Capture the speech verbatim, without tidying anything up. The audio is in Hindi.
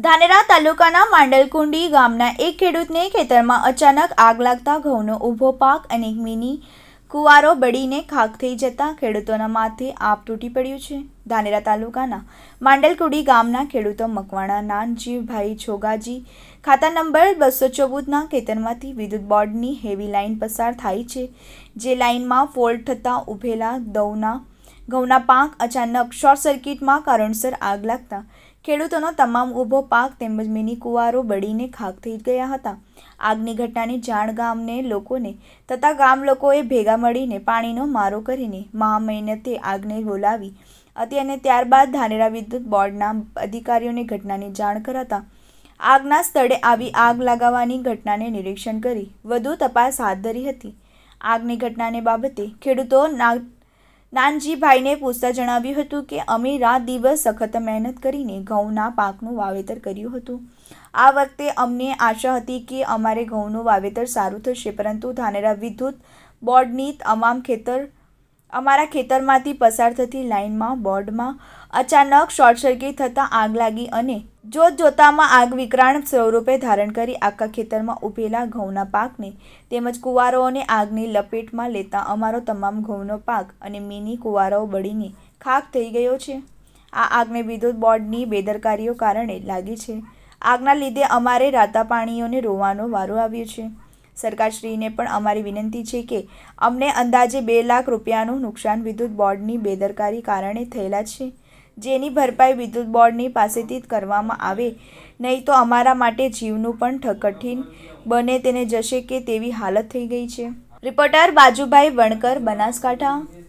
धानेरा तालुकाना मांडलकुंडी गामना एक खेडूतने खेतरमां अचानक आग लागता घऊनो ऊभो पाक अने एक मिनी कुवारो बळीने खाक थई जता खेडूतोना माथे आप तूटी पड्युं छे। धानेरा तालुकाना मांडलकुंडी गामना खेडूतो मकवाणा नानजीभाई छोगाजी खाता नंबर बसो चौबीस ना खेतरमांथी विद्युत बोर्डनी हेवी लाइन पसार थाय छे, जे लाइनमां फॉल्ट थता ऊभेला दौना घऊना पाक अचानक शॉर्ट सर्किट में कारणसर आग लगता खेडूतोनो तमाम ऊभो पाक तेमज मिनी कुवारो बळीने खाक थई गया हता। आगनी घटनानी जाण गामने लोकोने तथा गाम लोकोए भेगा मळीने पाणीनो मारो करीने महा मेहनते आगने बोलावी हती अने त्यारबाद धानेरा विद्युत बोर्डना अधिकारीओने घटनानी जाण करता आगना स्थळे आवी आग लगावानी घटनाने निरीक्षण करी वधु तपास हाथ धरी हती। आगनी घटनाने बाबते खेडूतो ना नानजीभाई ने पूछता जणाव्युं हतुं के अमे रात दिवस सखत मेहनत करीने घऊना पाकनुं वावेतर कर्युं हतुं। आ वखते अमने आशा हती के अमारे घऊनुं वावेतर सारुं थशे, परंतु धानेरा विद्युत बोर्डनी तमाम खेतर अमारा खेतरमांथी पसार थती लाइनमां बोर्डमां अचानक शॉर्ट सर्किट थता आग लागी अने जोत जोतामां आग विकराण स्वरूपे धारण करी आखा खेतरमां ऊभेला घऊना पाकने तेमज कुवारोने आगनी लपेटमां लेता अमारो तमाम घऊनो पाक अने मिनी कुवारो बळीने खाक थई गयो छे। आ आगने विद्युत बोर्डनी बेदरकारीओ कारणे लागी छे। आगना लीधे अमारे रातापाणीओने रोवानो वारो आव्यो छे। सरकारश्रीने पण अमारी विनंती छे के अमने अंदाजे बे लाख रूपियानुं नुकसान विद्युत बोर्डनी बेदरकारी कारणे थयेला छे, जेनी भरपाई विद्युत बोर्डनी पासेथी करवामां आवे, नहीं तो अमारा माटे जीवनुं पण कठिन बने तेने जशे के तेवी हालत थई गई छे। रिपोर्टर बाजूभाई वणकर, बनासकांठा।